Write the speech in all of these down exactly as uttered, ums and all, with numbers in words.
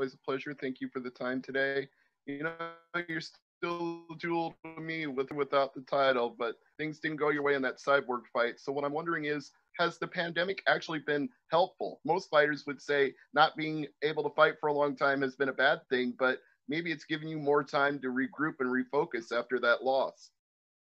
always a pleasure. Thank you for the time today. You know, you're still a jewel to me with or without the title, but things didn't go your way in that Cyborg fight. So what I'm wondering is, has the pandemic actually been helpful? Most fighters would say not being able to fight for a long time has been a bad thing, but maybe it's given you more time to regroup and refocus after that loss.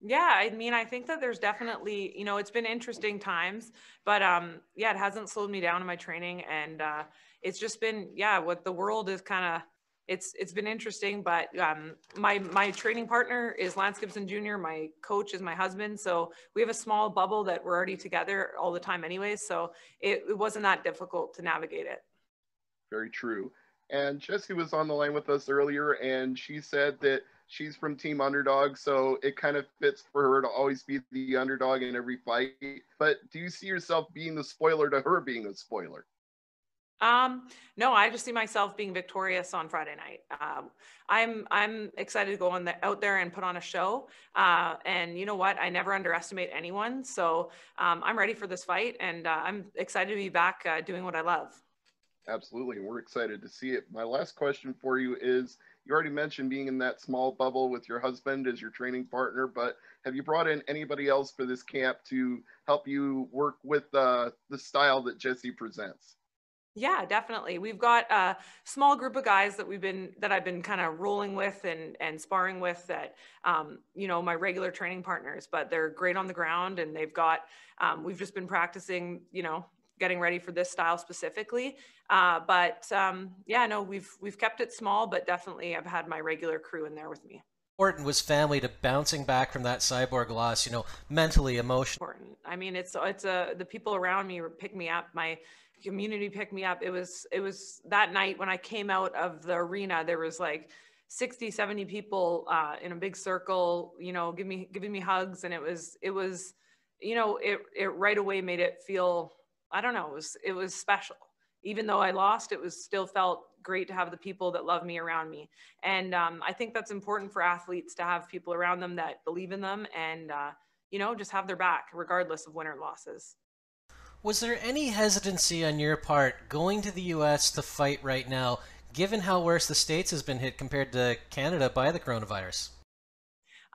Yeah, I mean, I think that there's definitely, you know, it's been interesting times, but um, yeah, it hasn't slowed me down in my training. And uh, it's just been, yeah, what the world is kind of, it's it's been interesting, but um, my, my training partner is Lance Gibson junior My coach is my husband. So we have a small bubble that we're already together all the time anyway. So it, it wasn't that difficult to navigate it. Very true. And Jessy was on the line with us earlier, and she said that she's from Team Underdog, so it kind of fits for her to always be the underdog in every fight. But do you see yourself being the spoiler to her being a spoiler? Um, no, I just see myself being victorious on Friday night. Um, I'm, I'm excited to go on the, out there and put on a show. Uh, and you know what? I never underestimate anyone. So um, I'm ready for this fight, and uh, I'm excited to be back uh, doing what I love. Absolutely. We're excited to see it. My last question for you is, you already mentioned being in that small bubble with your husband as your training partner, but have you brought in anybody else for this camp to help you work with uh, the style that Jessy presents? Yeah, definitely. We've got a small group of guys that we've been, that I've been kind of rolling with and, and sparring with that, um, you know, my regular training partners, but they're great on the ground, and they've got, um, we've just been practicing, you know, getting ready for this style specifically. Uh, but um, yeah, no, we've, we've kept it small, but definitely I've had my regular crew in there with me. Important was family to bouncing back from that Cyborg loss, you know, mentally, emotionally. I mean, it's, it's a, the people around me picked me up. My community picked me up. It was, it was that night when I came out of the arena, there was like sixty, seventy people uh, in a big circle, you know, give me, giving me hugs. And it was, it was, you know, it, it right away made it feel, I don't know, it was, it was special. Even though I lost, it was still felt great to have the people that love me around me. And um, I think that's important for athletes, to have people around them that believe in them and, uh, you know, just have their back regardless of win or losses. Was there any hesitancy on your part going to the U S to fight right now, given how worse the States has been hit compared to Canada by the coronavirus?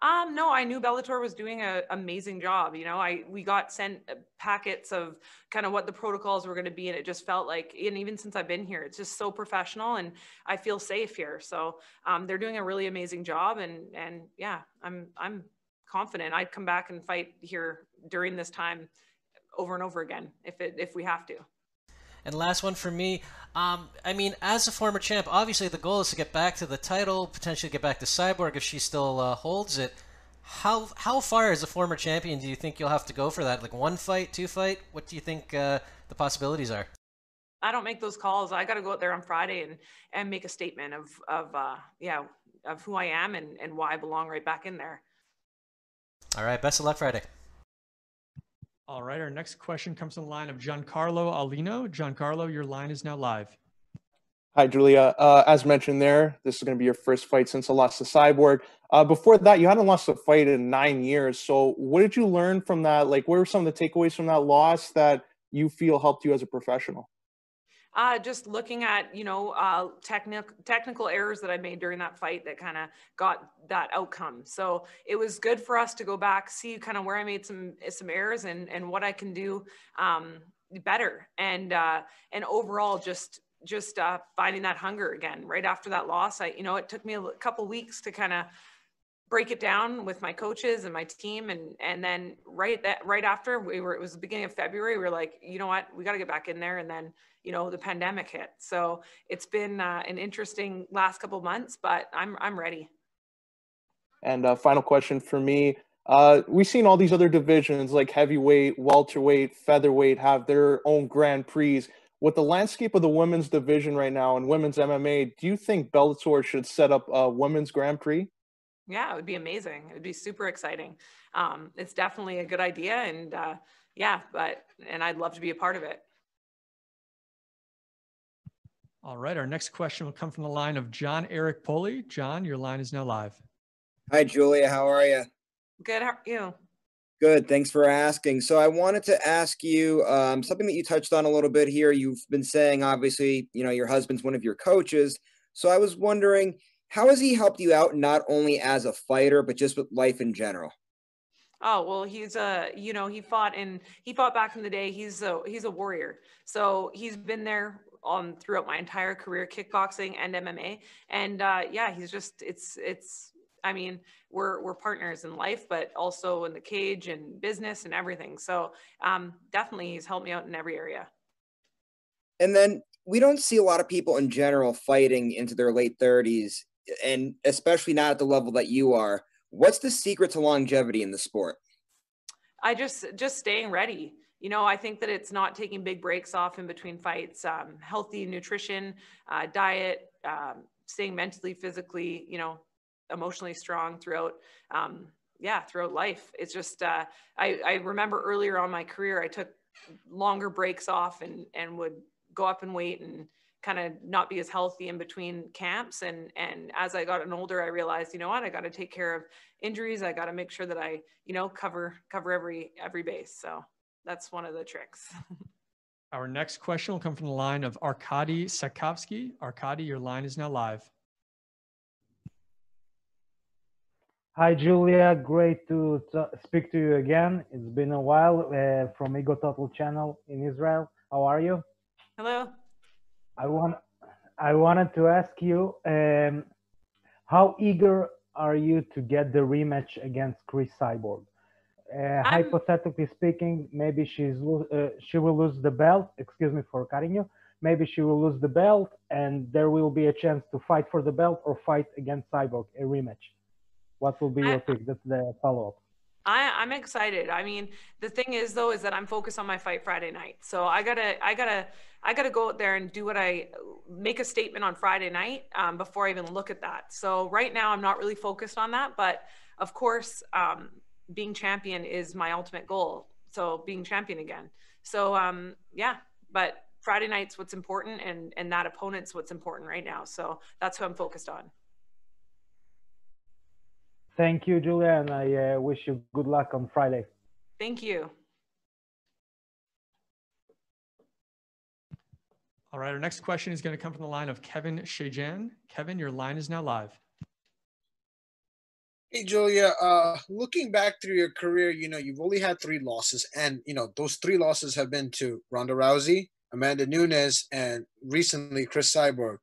Um, no, I knew Bellator was doing an amazing job. You know, I, we got sent packets of kind of what the protocols were going to be. And it just felt like, and even since I've been here, it's just so professional and I feel safe here. So, um, they're doing a really amazing job, and, and yeah, I'm, I'm confident I'd come back and fight here during this time over and over again, if it, if we have to. And last one for me, um, I mean, as a former champ, obviously the goal is to get back to the title, potentially get back to Cyborg if she still uh, holds it. How how far as a former champion do you think you'll have to go for that? Like one fight, two fight? What do you think uh, the possibilities are? I don't make those calls. I got to go out there on Friday and, and make a statement of, of uh, yeah, of who I am and, and why I belong right back in there. All right, best of luck Friday. All right, our next question comes from the line of Giancarlo Aulino. Giancarlo, your line is now live. Hi, Julia. Uh, as mentioned there, this is going to be your first fight since the loss to Cyborg. Uh, before that, you hadn't lost a fight in nine years. So what did you learn from that? Like, what were some of the takeaways from that loss that you feel helped you as a professional? Uh, just looking at, you know, uh, technic technical errors that I made during that fight that kind of got that outcome. So it was good for us to go back, see kind of where I made some, some errors and, and what I can do, um, better. And, uh, and overall just, just, uh, finding that hunger again, right after that loss. I, you know, it took me a couple weeks to kind of break it down with my coaches and my team. And, and then right that right after we were, it was the beginning of February, we were like, you know what, we got to get back in there. And then, you know, the pandemic hit. So it's been uh, an interesting last couple months, but I'm, I'm ready. And uh, final question for me. Uh, we've seen all these other divisions like heavyweight, welterweight, featherweight have their own Grand Prix. With the landscape of the women's division right now and women's M M A, do you think Bellator should set up a women's Grand Prix? Yeah, it would be amazing. It would be super exciting. Um, it's definitely a good idea. And uh, yeah, but, and I'd love to be a part of it. All right. Our next question will come from the line of John Eric Poley. John, your line is now live. Hi, Julia. How are you? Good. How are you? Good. Thanks for asking. So I wanted to ask you um, something that you touched on a little bit here. You've been saying, obviously, you know, your husband's one of your coaches. So I was wondering, how has he helped you out, not only as a fighter, but just with life in general? Oh, well, he's a, you know, he fought and he fought back in the day. He's a, he's a warrior. So he's been there on throughout my entire career, kickboxing and M M A. And uh, yeah, he's just, it's, it's, I mean, we're, we're partners in life, but also in the cage and business and everything. So um, definitely he's helped me out in every area. And then we don't see a lot of people in general fighting into their late thirties, and especially not at the level that you are. What's the secret to longevity in the sport? I just, just staying ready. You know, I think that it's not taking big breaks off in between fights, um, healthy nutrition, uh, diet, um, staying mentally, physically, you know, emotionally strong throughout, um, yeah, throughout life. It's just, uh, I, I remember earlier on my career, I took longer breaks off and, and would go up in weight and kind of not be as healthy in between camps. And, and as I got older, I realized, you know what, I got to take care of injuries. I got to make sure that I, you know, cover, cover every, every base. So that's one of the tricks. Our next question will come from the line of Arkady Sakovsky. Arkady, your line is now live. Hi, Julia. Great to speak to you again. It's been a while uh, from Ego Total channel in Israel. How are you? Hello. I want, I wanted to ask you, um, how eager are you to get the rematch against Cris Cyborg? Uh, hypothetically speaking, maybe she's uh, she will lose the belt. Excuse me for cutting you. Maybe she will lose the belt, and there will be a chance to fight for the belt or fight against Cyborg, a rematch. What will be your pick? That's the follow-up. I, I'm excited. I mean, the thing is though, is that I'm focused on my fight Friday night. So I gotta, I gotta, I gotta go out there and do what I make a statement on Friday night um, before I even look at that. So right now I'm not really focused on that, but of course um, being champion is my ultimate goal. So being champion again. So um, yeah, but Friday night's what's important, and, and that opponent's what's important right now. So that's who I'm focused on. Thank you, Julia, and I uh, wish you good luck on Friday. Thank you. All right, our next question is going to come from the line of Kevin Sheehan. Kevin, your line is now live. Hey, Julia, uh, looking back through your career, you know, you've only had three losses, and, you know, those three losses have been to Ronda Rousey, Amanda Nunes, and recently Cris Cyborg.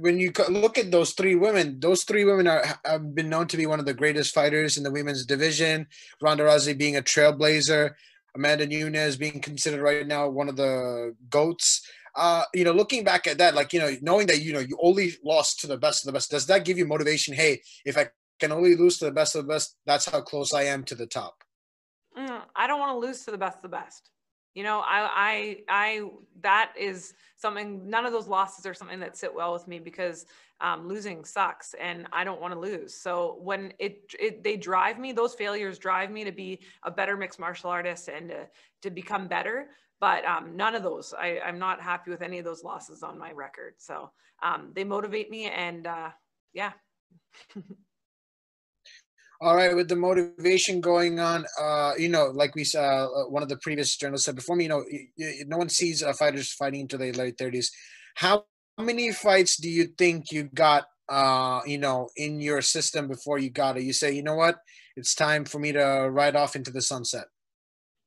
When you look at those three women, those three women are, have been known to be one of the greatest fighters in the women's division. Ronda Rousey being a trailblazer, Amanda Nunes being considered right now one of the GOATs. Uh, you know, looking back at that, like, you know, knowing that, you know, you only lost to the best of the best, does that give you motivation? Hey, if I can only lose to the best of the best, that's how close I am to the top. Mm, I don't want to lose to the best of the best. You know, I, I, I, that is something, none of those losses are something that sit well with me, because um, losing sucks and I don't want to lose. So when it, it, they drive me, those failures drive me to be a better mixed martial artist and to, to become better. But um, none of those, I, I'm not happy with any of those losses on my record. So um, they motivate me, and uh, yeah. All right, with the motivation going on, uh, you know, like we saw, uh, one of the previous journalists said before me, you know, no one sees uh, fighters fighting into their late thirties. How many fights do you think you got, uh, you know, in your system before you got it? You say, you know what, it's time for me to ride off into the sunset.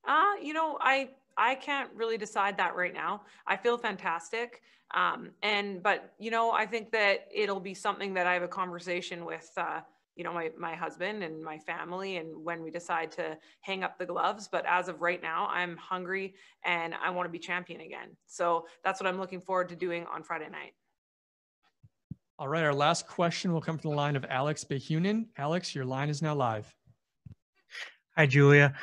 Uh, you know, I I can't really decide that right now. I feel fantastic. Um, and, but, you know, I think that it'll be something that I have a conversation with, uh, you know, my, my husband and my family, and when we decide to hang up the gloves. But as of right now, I'm hungry and I want to be champion again. So that's what I'm looking forward to doing on Friday night. All right. Our last question will come from the line of Alex Behunen. Alex, your line is now live. Hi, Julia.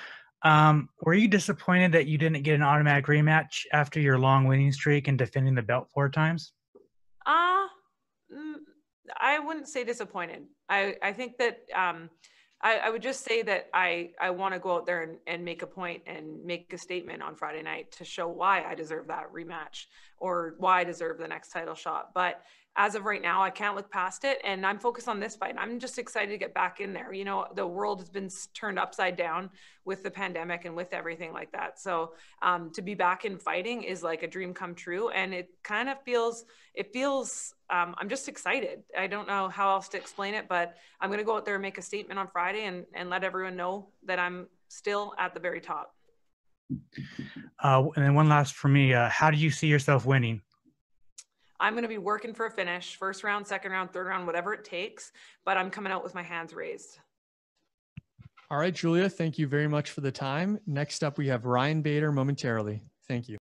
Um, were you disappointed that you didn't get an automatic rematch after your long winning streak and defending the belt four times? Uh, mm, I wouldn't say disappointed. I, I think that um, I, I would just say that I, I want to go out there and, and make a point and make a statement on Friday night to show why I deserve that rematch or why I deserve the next title shot. But as of right now, I can't look past it, and I'm focused on this fight. I'm just excited to get back in there. You know, the world has been turned upside down with the pandemic and with everything like that. So um, to be back in fighting is like a dream come true. And it kind of feels, it feels, um, I'm just excited. I don't know how else to explain it, but I'm going to go out there and make a statement on Friday and, and let everyone know that I'm still at the very top. Uh, and then one last for me, uh, how do you see yourself winning? I'm going to be working for a finish, first round, second round, third round, whatever it takes, but I'm coming out with my hands raised. All right, Julia, thank you very much for the time. Next up, we have Ryan Bader momentarily. Thank you.